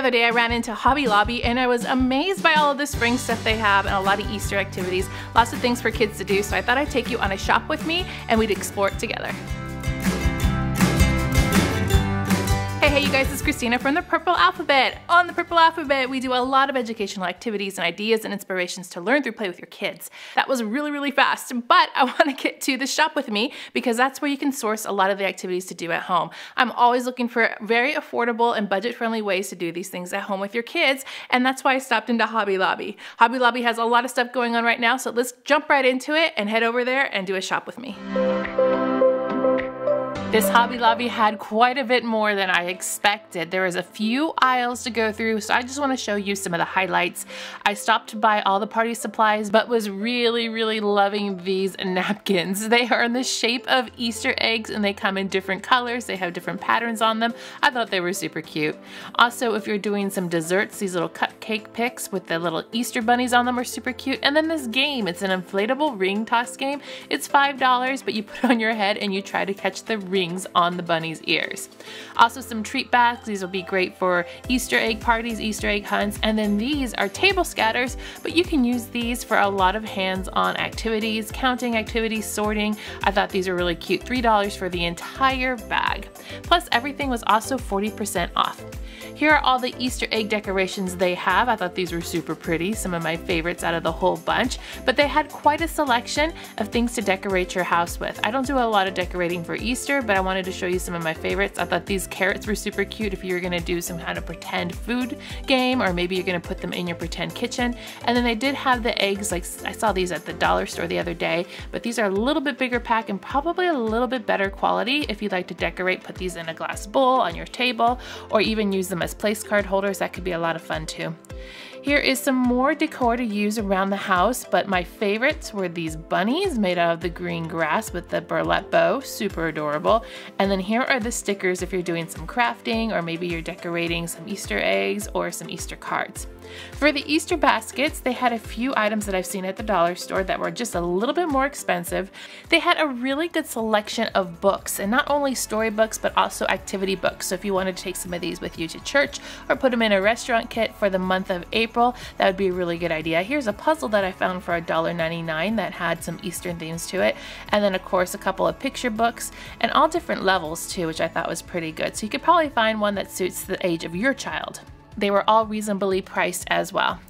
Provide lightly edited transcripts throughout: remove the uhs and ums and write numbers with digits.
other day I ran into Hobby Lobby and I was amazed by all of the spring stuff they have and a lot of Easter activities, lots of things for kids to do, so I thought I'd take you on a shop with me and we'd explore it together. Hey you guys, it's Christina from the Purple Alphabet. On the Purple Alphabet, we do a lot of educational activities and ideas and inspirations to learn through play with your kids. That was really fast, but I want to get to the shop with me because that's where you can source a lot of the activities to do at home. I'm always looking for very affordable and budget-friendly ways to do these things at home with your kids, and that's why I stopped into Hobby Lobby. Hobby Lobby has a lot of stuff going on right now, so let's jump right into it and head over there and do a shop with me. This Hobby Lobby had quite a bit more than I expected. There was a few aisles to go through, so I just want to show you some of the highlights. I stopped to buy all the party supplies, but was really loving these napkins. They are in the shape of Easter eggs and they come in different colors. They have different patterns on them. I thought they were super cute. Also, if you're doing some desserts, these little cupcake picks with the little Easter bunnies on them are super cute. And then this game, it's an inflatable ring toss game. It's $5, but you put it on your head and you try to catch the ring on the bunny's ears. Also some treat bags. These will be great for Easter egg parties, Easter egg hunts, and then these are table scatters, but you can use these for a lot of hands-on activities, counting activities, sorting. I thought these were really cute. $3 for the entire bag. Plus everything was also 40% off. Here are all the Easter egg decorations they have. I thought these were super pretty, some of my favorites out of the whole bunch, but they had quite a selection of things to decorate your house with. I don't do a lot of decorating for Easter, but I wanted to show you some of my favorites. I thought these carrots were super cute if you're gonna do some kind of pretend food game, or maybe you're gonna put them in your pretend kitchen. And then they did have the eggs, like I saw these at the dollar store the other day, but these are a little bit bigger pack and probably a little bit better quality. If you'd like to decorate, put these in a glass bowl on your table, or even use them as place card holders. That could be a lot of fun too. Here is some more decor to use around the house, but my favorites were these bunnies made out of the green grass with the burlap bow, super adorable. And then here are the stickers if you're doing some crafting, or maybe you're decorating some Easter eggs or some Easter cards. For the Easter baskets, they had a few items that I've seen at the dollar store that were just a little bit more expensive. They had a really good selection of books, and not only storybooks, but also activity books. So if you wanted to take some of these with you to church or put them in a restaurant kit for the month of April, that would be a really good idea. Here's a puzzle that I found for $1.99 that had some Eastern themes to it. And then of course a couple of picture books, and all different levels too, which I thought was pretty good. So you could probably find one that suits the age of your child. They were all reasonably priced as well.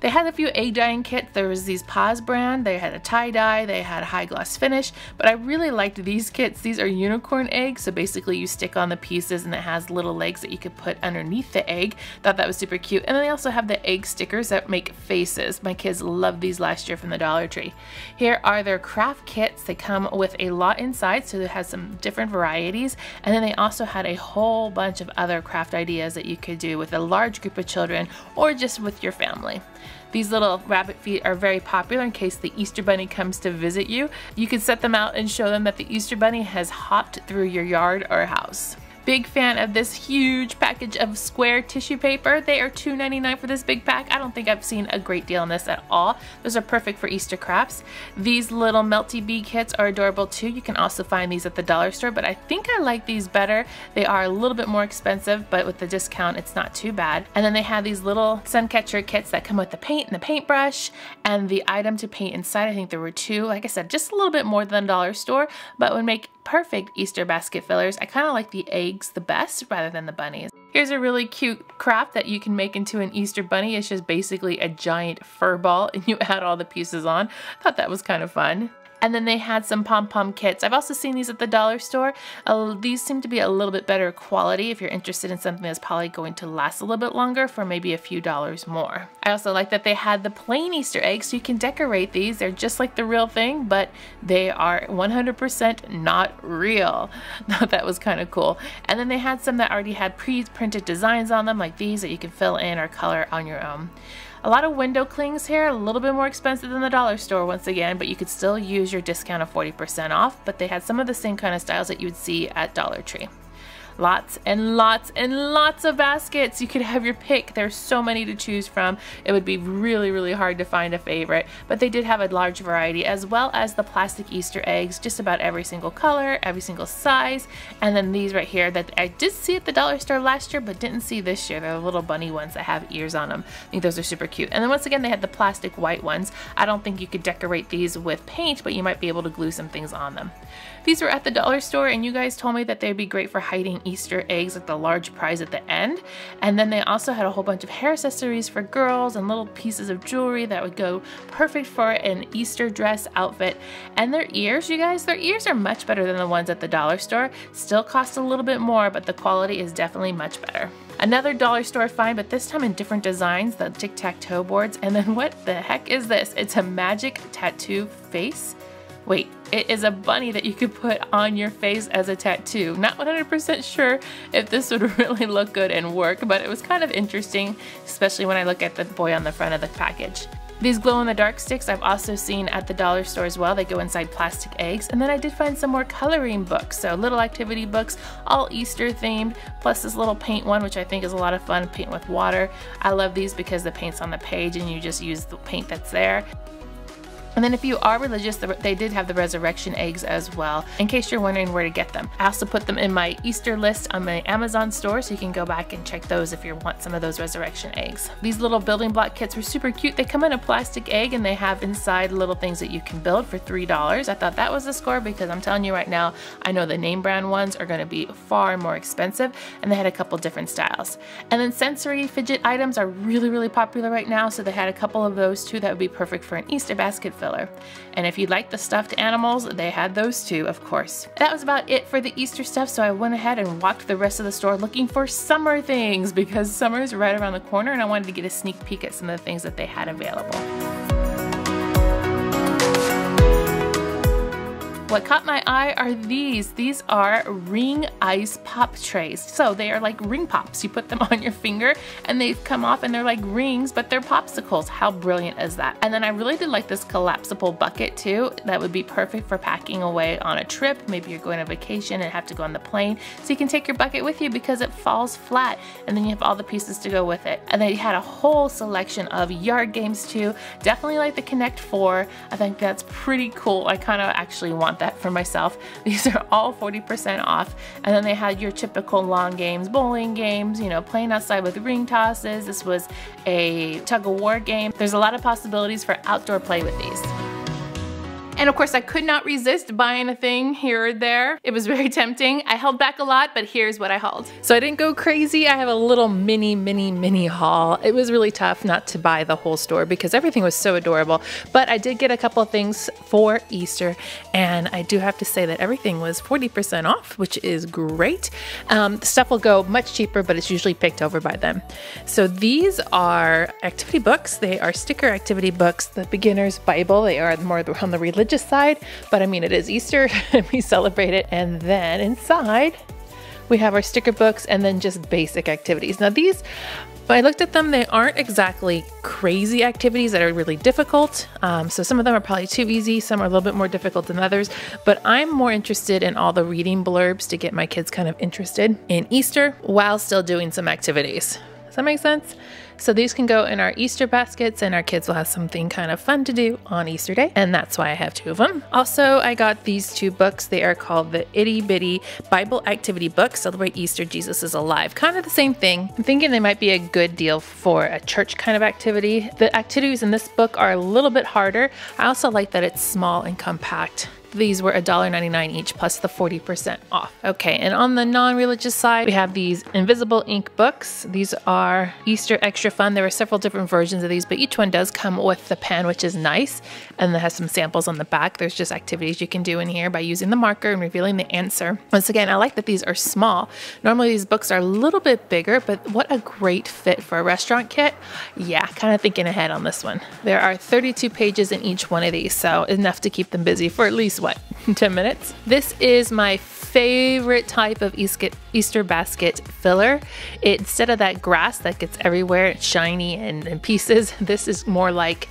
They had a few egg dyeing kits. There was these Paws brand, they had a tie dye, they had a high gloss finish, but I really liked these kits. These are unicorn eggs, so basically you stick on the pieces and it has little legs that you could put underneath the egg. Thought that was super cute. And then they also have the egg stickers that make faces. My kids loved these last year from the Dollar Tree. Here are their craft kits. They come with a lot inside, so it has some different varieties. And then they also had a whole bunch of other craft ideas that you could do with a large group of children or just with your family. These little rabbit feet are very popular in case the Easter bunny comes to visit you. You can set them out and show them that the Easter bunny has hopped through your yard or house. Big fan of this huge package of square tissue paper. They are $2.99 for this big pack. I don't think I've seen a great deal on this at all. Those are perfect for Easter crafts. These little Melty Bee kits are adorable too. You can also find these at the dollar store, but I think I like these better. They are a little bit more expensive, but with the discount, it's not too bad. And then they have these little sun catcher kits that come with the paint and the paintbrush and the item to paint inside. I think there were two, like I said, just a little bit more than the dollar store, but would make perfect Easter basket fillers. I kind of like the eggs the best rather than the bunnies. Here's a really cute craft that you can make into an Easter bunny. It's just basically a giant fur ball and you add all the pieces on. I thought that was kind of fun. And then they had some pom-pom kits. I've also seen these at the dollar store. These seem to be a little bit better quality if you're interested in something that's probably going to last a little bit longer for maybe a few dollars more. I also like that they had the plain Easter eggs, so you can decorate these. They're just like the real thing, but they are 100% not real. That was kind of cool. And then they had some that already had pre-printed designs on them, like these that you can fill in or color on your own. A lot of window clings here, a little bit more expensive than the dollar store once again, but you could still use your discount of 40% off, but they had some of the same kind of styles that you would see at Dollar Tree. Lots and lots and lots of baskets. You could have your pick. There's so many to choose from. It would be really, really hard to find a favorite, but they did have a large variety, as well as the plastic Easter eggs, just about every single color, every single size, and then these right here that I did see at the dollar store last year, but didn't see this year. They're the little bunny ones that have ears on them. I think those are super cute. And then once again, they had the plastic white ones. I don't think you could decorate these with paint, but you might be able to glue some things on them. These were at the dollar store, and you guys told me that they'd be great for hiding Easter eggs at the large prize at the end. And then they also had a whole bunch of hair accessories for girls and little pieces of jewelry that would go perfect for an Easter dress outfit. And their ears, you guys, their ears are much better than the ones at the dollar store. Still cost a little bit more, but the quality is definitely much better. Another dollar store find, but this time in different designs, the tic-tac-toe boards. And then what the heck is this? It's a magic tattoo face. Wait, it is a bunny that you could put on your face as a tattoo. Not 100% sure if this would really look good and work, but it was kind of interesting, especially when I look at the boy on the front of the package. These glow-in-the-dark sticks I've also seen at the dollar store as well. They go inside plastic eggs. And then I did find some more coloring books, so little activity books, all Easter themed, plus this little paint one, which I think is a lot of fun, paint with water. I love these because the paint's on the page and you just use the paint that's there. And then if you are religious, they did have the resurrection eggs as well, in case you're wondering where to get them. I also put them in my Easter list on my Amazon store, so you can go back and check those if you want some of those resurrection eggs. These little building block kits were super cute. They come in a plastic egg and they have inside little things that you can build for $3. I thought that was the score because I'm telling you right now, I know the name brand ones are going to be far more expensive, and they had a couple different styles. And then sensory fidget items are really, really popular right now, so they had a couple of those too that would be perfect for an Easter basket filler. And if you like the stuffed animals, they had those too, of course. That was about it for the Easter stuff, so I went ahead and walked the rest of the store looking for summer things, because summer is right around the corner and I wanted to get a sneak peek at some of the things that they had available. What caught my eye are these. These are ring ice pop trays. So they are like ring pops. You put them on your finger and they've come off and they're like rings, but they're popsicles. How brilliant is that? And then I really did like this collapsible bucket too. That would be perfect for packing away on a trip. Maybe you're going on vacation and have to go on the plane. So you can take your bucket with you because it falls flat and then you have all the pieces to go with it. And they had a whole selection of yard games too. Definitely like the Connect 4. I think that's pretty cool. I kind of actually want that for myself. These are all 40% off. And then they had your typical lawn games, bowling games, you know, playing outside with ring tosses. This was a tug of war game. There's a lot of possibilities for outdoor play with these. And of course I could not resist buying a thing here or there. It was very tempting. I held back a lot, but here's what I hauled. So I didn't go crazy. I have a little mini haul. It was really tough not to buy the whole store because everything was so adorable, but I did get a couple of things for Easter, and I do have to say that everything was 40% off, which is great. The stuff will go much cheaper, but it's usually picked over by them. So these are activity books. They are sticker activity books, the Beginner's Bible. They are more on the religious side, but I mean, it is Easter and we celebrate it. And then inside we have our sticker books and then just basic activities. Now these, I looked at them, they aren't exactly crazy activities that are really difficult. So some of them are probably too easy. Some are a little bit more difficult than others, but I'm more interested in all the reading blurbs to get my kids kind of interested in Easter while still doing some activities. Does that make sense? So these can go in our Easter baskets and our kids will have something kind of fun to do on Easter day. And that's why I have two of them. Also, I got these two books. They are called the Itty Bitty Bible Activity Book, Celebrate Easter, Jesus is Alive. Kind of the same thing. I'm thinking they might be a good deal for a church kind of activity. The activities in this book are a little bit harder. I also like that it's small and compact. These were $1.99 each plus the 40% off. Okay, and on the non-religious side, we have these invisible ink books. These are Easter extra fun. There are several different versions of these, but each one does come with the pen, which is nice. And it has some samples on the back. There's just activities you can do in here by using the marker and revealing the answer. Once again, I like that these are small. Normally these books are a little bit bigger, but what a great fit for a restaurant kit. Yeah, kind of thinking ahead on this one. There are 32 pages in each one of these, so enough to keep them busy for at least what, 10 minutes? This is my favorite type of Easter basket filler. Instead of that grass that gets everywhere, it's shiny and in pieces, this is more like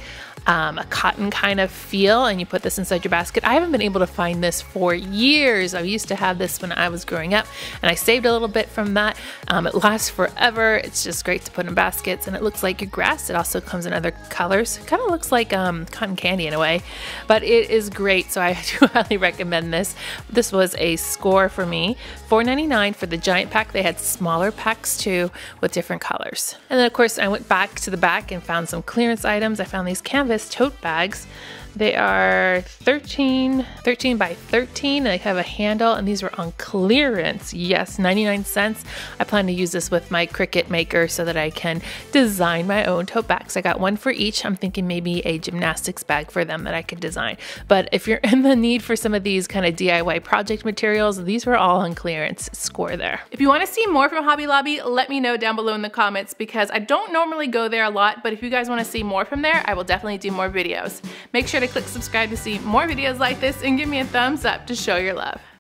a cotton kind of feel, and you put this inside your basket. I haven't been able to find this for years. I used to have this when I was growing up, and I saved a little bit from that. It lasts forever. It's just great to put in baskets, and it looks like your grass. It also comes in other colors. It kind of looks like cotton candy in a way, but it is great, so I do highly recommend this. This was a score for me, $4.99 for the giant pack. They had smaller packs too with different colors. And then of course I went back to the back and found some clearance items. I found these canvas tote bags. They are 13 by 13. They have a handle, and these were on clearance. Yes, 99 cents. I plan to use this with my Cricut Maker so that I can design my own tote bags. I got one for each. I'm thinking maybe a gymnastics bag for them that I could design. But if you're in the need for some of these kind of DIY project materials, these were all on clearance. Score there. If you want to see more from Hobby Lobby, let me know down below in the comments, because I don't normally go there a lot, but if you guys want to see more from there, I will definitely do more videos. Make sure to click subscribe to see more videos like this, and give me a thumbs up to show your love.